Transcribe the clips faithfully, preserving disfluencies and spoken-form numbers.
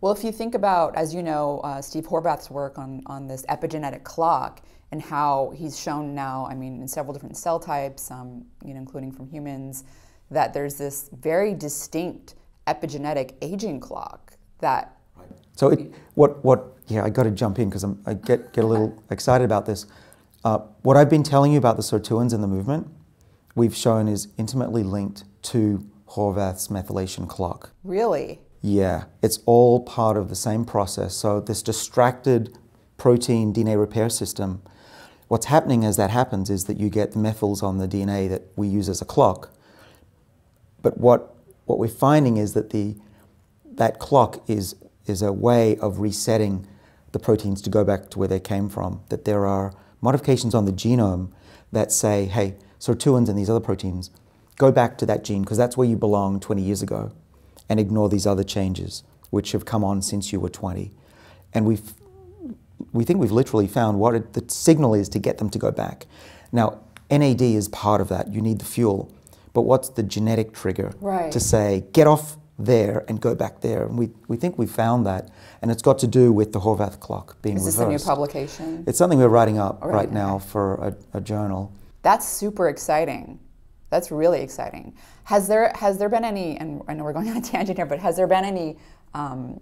Well, if you think about, as you know, uh, Steve Horvath's work on, on this epigenetic clock and how he's shown now, I mean, in several different cell types, um, you know, including from humans, that there's this very distinct epigenetic aging clock that... So it, what, what, yeah, I got to jump in because I get, get a little excited about this. Uh, what I've been telling you about the sirtuins and the movement, we've shown is intimately linked to Horvath's methylation clock. Really? Yeah, it's all part of the same process. So this distracted protein D N A repair system, what's happening as that happens is that you get the methyls on the D N A that we use as a clock. But what, what we're finding is that the, that clock is, is a way of resetting the proteins to go back to where they came from, that there are modifications on the genome that say, hey, sirtuins and these other proteins, go back to that gene because that's where you belonged twenty years ago. And ignore these other changes, which have come on since you were twenty. And we've, we think we've literally found what it, the signal is to get them to go back. Now, N A D is part of that. You need the fuel. But what's the genetic trigger right. to say, get off there and go back there? And we, we think we've found that. And it's got to do with the Horvath clock being reversed. Is this reversed. a new publication? It's something we're writing up right, right now for a, a journal. That's super exciting. That's really exciting. Has there has there been any? And I know we're going on a tangent here, but has there been any um,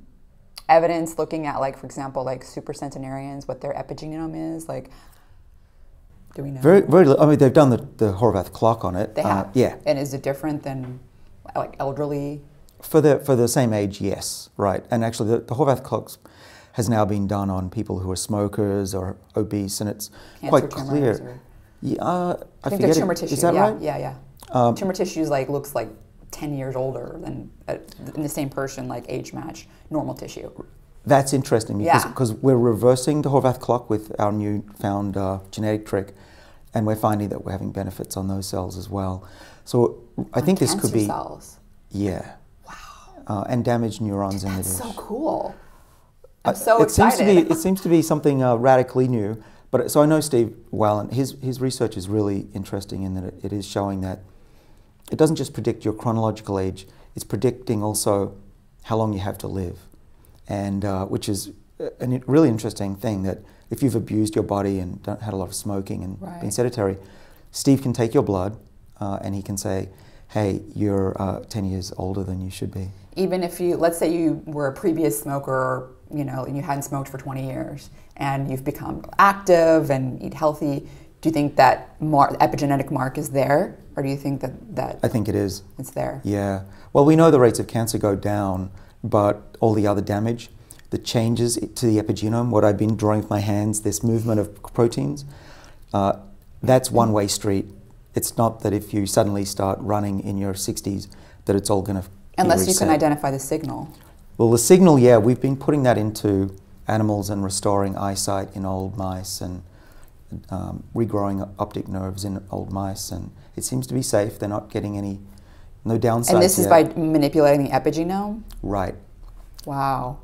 evidence looking at, like, for example, like supercentenarians, what their epigenome is? Like, do we know? Very, very. I mean, they've done the, the Horvath clock on it. They have. Uh, yeah. And is it different than, like, elderly? For the for the same age, yes, right. And actually, the, the Horvath clock has now been done on people who are smokers or obese, and it's quite clear. Yeah, uh, I, I think they're tumor it. tissue. Is that yeah, right? Yeah, yeah. Um, tumor tissue like looks like ten years older than uh, in the same person, like age match normal tissue. That's interesting because yeah. cause we're reversing the Horvath clock with our new found uh, genetic trick, and we're finding that we're having benefits on those cells as well. So I on think this could be cells. Yeah. Wow. Uh, and damaged neurons Dude, in the dish. That's so cool. I'm uh, so it excited. Seems to be, it seems to be something uh, radically new. But, so I know Steve well, and his, his research is really interesting in that it, it is showing that it doesn't just predict your chronological age, it's predicting also how long you have to live, and uh, which is a really interesting thing that if you've abused your body and don't, had a lot of smoking and right. been sedentary, Steve can take your blood uh, and he can say, hey, you're uh, ten years older than you should be. Even if you, let's say you were a previous smoker, or, you know, and you hadn't smoked for twenty years, and you've become active and eat healthy, do you think that mar epigenetic mark is there, or do you think that, that... I think it is. It's there. Yeah. Well, we know the rates of cancer go down, but all the other damage, the changes to the epigenome, what I've been drawing with my hands, this movement of proteins, uh, that's one-way street. It's not that if you suddenly start running in your sixties that it's all going to... Unless you can identify the signal. Well, the signal, yeah, we've been putting that into animals and restoring eyesight in old mice and um, regrowing optic nerves in old mice, and it seems to be safe. They're not getting any, no downsides. And this yet. is by manipulating the epigenome? Right. Wow.